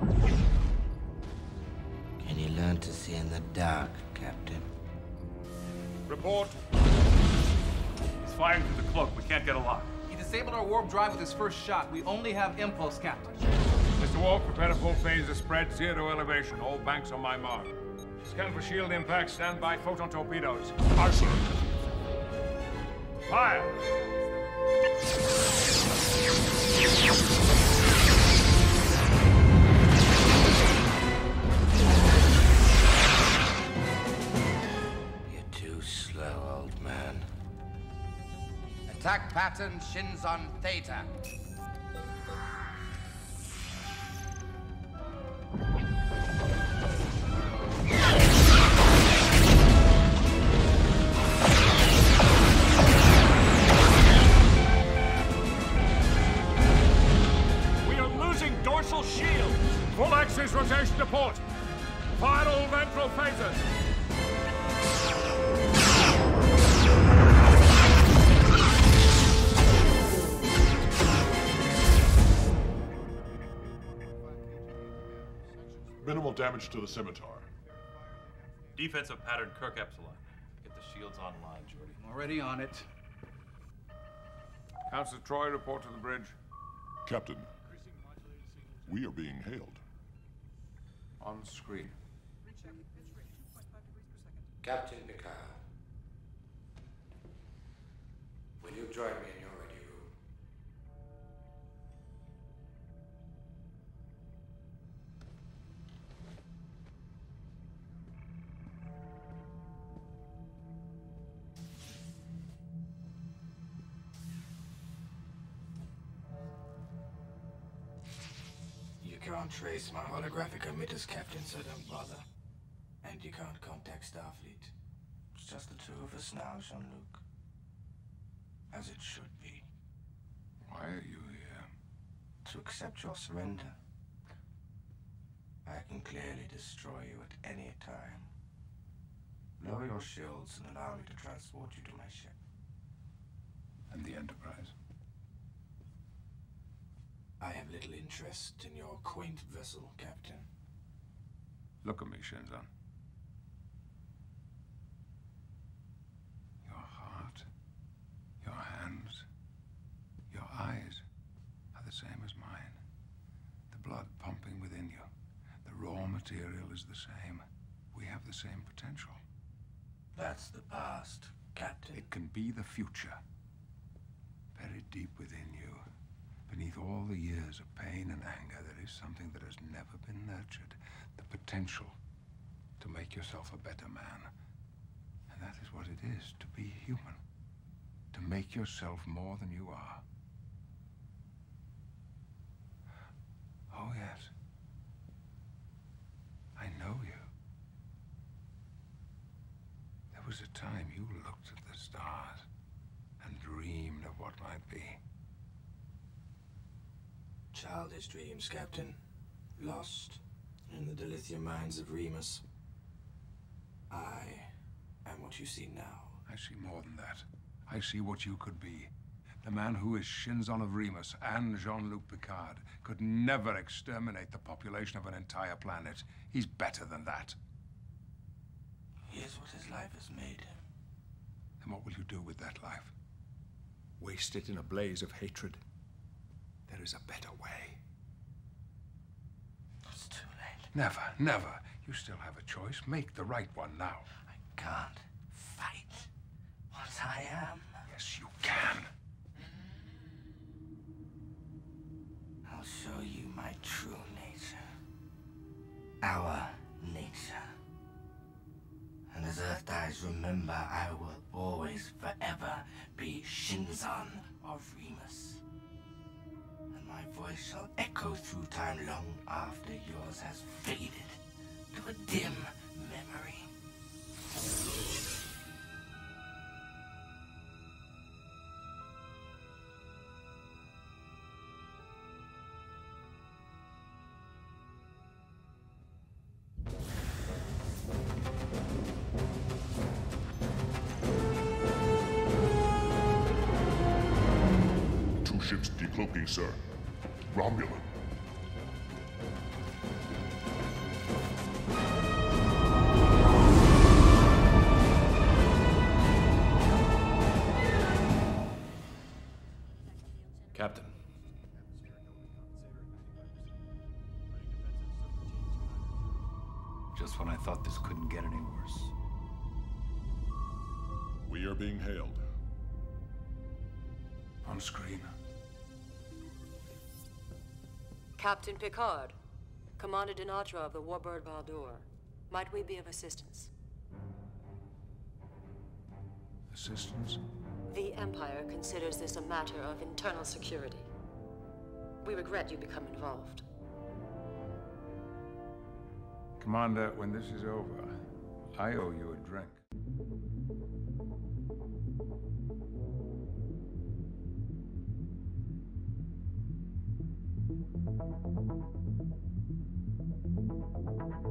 Can you learn to see in the dark, Captain? Report. He's firing through the cloak. We can't get a lock. He disabled our warp drive with his first shot. We only have impulse, Captain. Mr. Wolf, prepare to full phase the spread, 0 elevation. All banks on my mark. Scan for shield impact. Stand by photon torpedoes. Arson. Fire! You're too slow, old man. Attack pattern Shinzon Theta. Rotation to port. Fire all ventral phasers. Minimal damage to the scimitar. Defensive pattern Kirk Epsilon. Get the shields online, Jordy. I'm already on it. Counselor Troy, report to the bridge. Captain, we are being hailed. On screen. Captain Picard, will you join me in your ready room? You can't trace my holographic emitters, Captain, so don't bother. And you can't contact Starfleet. It's just the two of us now, Jean-Luc. As it should be. Why are you here? To accept your surrender. I can clearly destroy you at any time. Lower your shields and allow me to transport you to my ship. And the Enterprise? I have little interest in your quaint vessel, Captain. Look at me, Shinzon. Your heart, your hands, your eyes are the same as mine. The blood pumping within you. The raw material is the same. We have the same potential. That's the past, Captain. It can be the future. Buried deep within you. Beneath all the years of pain and anger, there is something that has never been nurtured. The potential to make yourself a better man. And that is what it is, to be human. To make yourself more than you are. Oh, yes. I know you. There was a time you looked at the stars and dreamed of what might be. Childish dreams, Captain. Lost in the dilithium mines of Remus. I am what you see now. I see more than that. I see what you could be. The man who is Shinzon of Remus and Jean-Luc Picard could never exterminate the population of an entire planet. He's better than that. He is what his life has made him. Then what will you do with that life? Waste it in a blaze of hatred. There is a better way. It's too late. Never, never. You still have a choice. Make the right one now. I can't fight what I am. Yes, you can. I'll show you my true nature. Our nature. And as Earth dies, remember, I will always, forever be Shinzon of Remus. My voice shall echo through time long after yours has faded to a dim memory. Two ships decloaking, sir. Romulan. just when I thought this couldn't get any worse. We are being hailed. On screen. Captain Picard, Commander Donatra of the Warbird Valdor. Might we be of assistance? Assistance? The Empire considers this a matter of internal security. We regret you become involved. Commander, when this is over, I owe you a drink.